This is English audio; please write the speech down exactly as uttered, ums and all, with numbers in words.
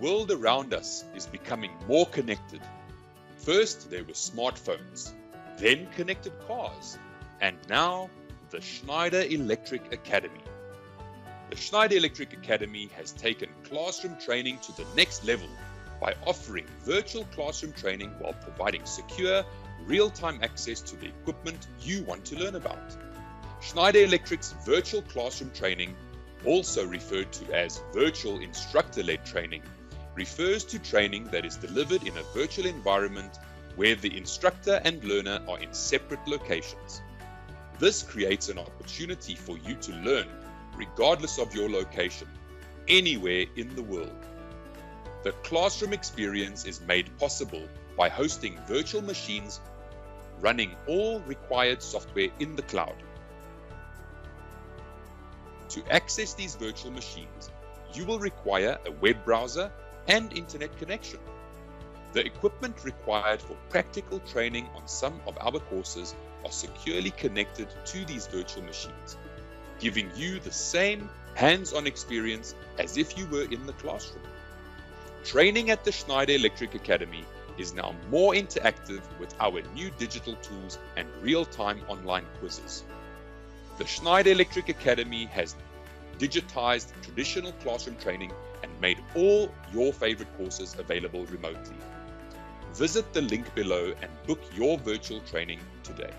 world around us is becoming more connected. First, there were smartphones, then connected cars, and now the Schneider Electric Academy. The Schneider Electric Academy has taken classroom training to the next level by offering virtual classroom training while providing secure, real-time access to the equipment you want to learn about. Schneider Electric's virtual classroom training, also referred to as virtual instructor-led training, refers to training that is delivered in a virtual environment where the instructor and learner are in separate locations. This creates an opportunity for you to learn, regardless of your location, anywhere in the world. The classroom experience is made possible by hosting virtual machines running all required software in the cloud. To access these virtual machines, you will require a web browser and internet connection. The equipment required for practical training on some of our courses are securely connected to these virtual machines, giving you the same hands-on experience as if you were in the classroom. Training at the Schneider Electric Academy is now more interactive with our new digital tools and real-time online quizzes. The Schneider Electric Academy has digitized traditional classroom training and made all your favorite courses available remotely. Visit the link below and book your virtual training today.